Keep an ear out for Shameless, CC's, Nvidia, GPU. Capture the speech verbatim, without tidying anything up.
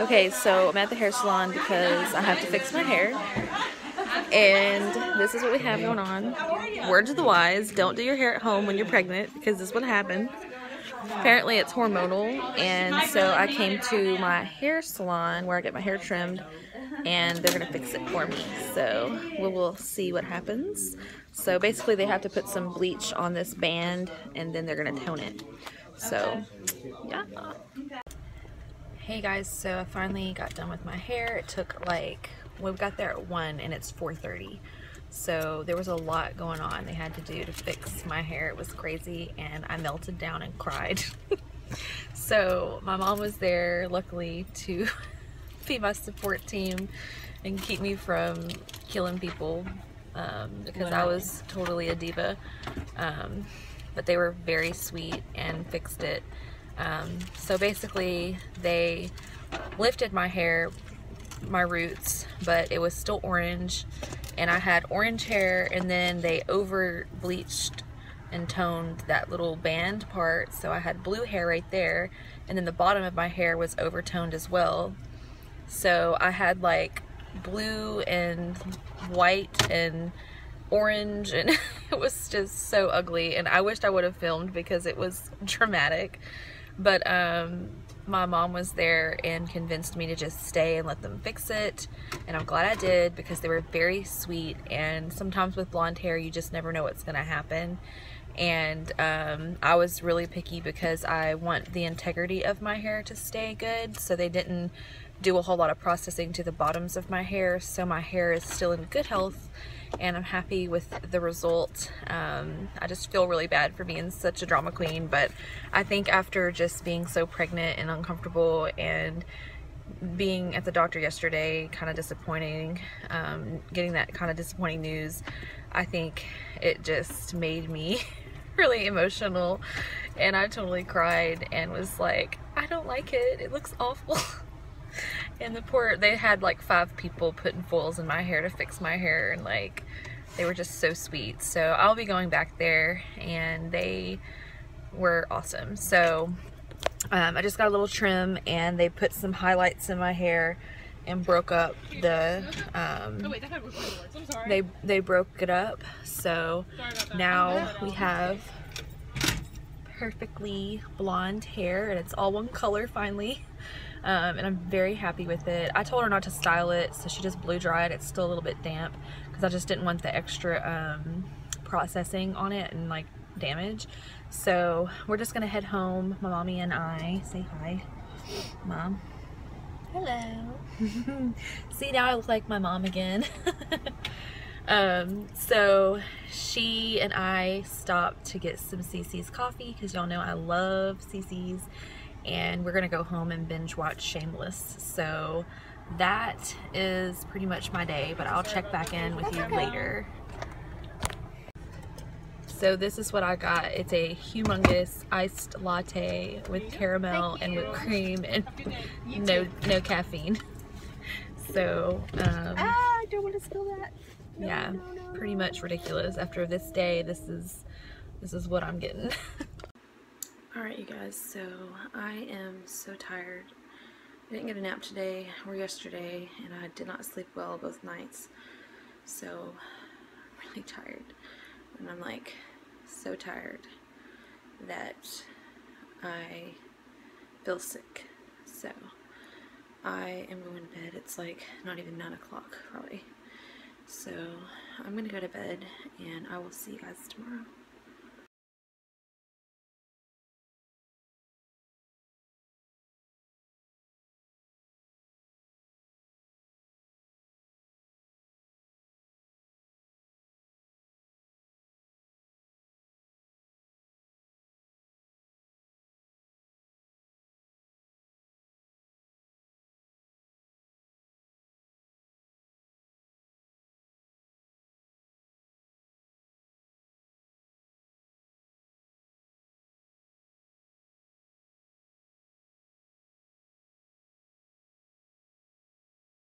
Okay, so I'm at the hair salon because I have to fix my hair. And this is what we have going on. Word to the wise, don't do your hair at home when you're pregnant, because this is what happened. Apparently it's hormonal, and so I came to my hair salon where I get my hair trimmed, and they're going to fix it for me. So we will see what happens. So basically they have to put some bleach on this band, and then they're going to tone it. So, yeah. Hey guys, so I finally got done with my hair. It took like, well, we got there at one and it's four thirty. So there was a lot going on they had to do to fix my hair. It was crazy, and I melted down and cried. So my mom was there, luckily, to be my support team and keep me from killing people, um, because Literally. I was totally a diva. Um, but they were very sweet and fixed it. Um, so basically they lifted my hair, my roots, but it was still orange, and I had orange hair, and then they over bleached and toned that little band part, so I had blue hair right there, and then the bottom of my hair was overtoned as well. So I had like blue and white and orange, and it was just so ugly, and I wished I would have filmed because it was dramatic. But um, my mom was there and convinced me to just stay and let them fix it, and I'm glad I did because they were very sweet, and sometimes with blonde hair you just never know what's gonna happen. And um, I was really picky because I want the integrity of my hair to stay good, so they didn't do a whole lot of processing to the bottoms of my hair, so my hair is still in good health, and I'm happy with the result. Um, I just feel really bad for being such a drama queen, but I think after just being so pregnant and uncomfortable and being at the doctor yesterday, kind of disappointing, um, getting that kind of disappointing news, I think it just made me really emotional, and I totally cried and was like, I don't like it, it looks awful. And the poor, they had like five people putting foils in my hair to fix my hair, and like they were just so sweet. So I'll be going back there, and they were awesome. So um, I just got a little trim, and they put some highlights in my hair and broke up the um, they they broke it up. So now we have perfectly blonde hair, and it's all one color finally. Um, and I'm very happy with it. I told her not to style it, so she just blow dried. It's still a little bit damp because I just didn't want the extra um, processing on it and like damage. So we're just gonna head home, my mommy and I. Say hi, mom. Hello. See, now I look like my mom again. Um, so she and I stopped to get some C C's coffee because y'all know I love C C's. And we're gonna go home and binge watch Shameless. So that is pretty much my day, but I'll check back in with you later. So this is what I got. It's a humongous iced latte with caramel and whipped cream and no no caffeine. So um, ah, I don't want to spill that. No, yeah, no, no, no. Pretty much ridiculous. After this day, this is this is what I'm getting. Alright you guys, so I am so tired. I didn't get a nap today or yesterday, and I did not sleep well both nights. So I'm really tired, and I'm like so tired that I feel sick. So I am going to bed. It's like not even nine o'clock probably. So I'm going to go to bed, and I will see you guys tomorrow.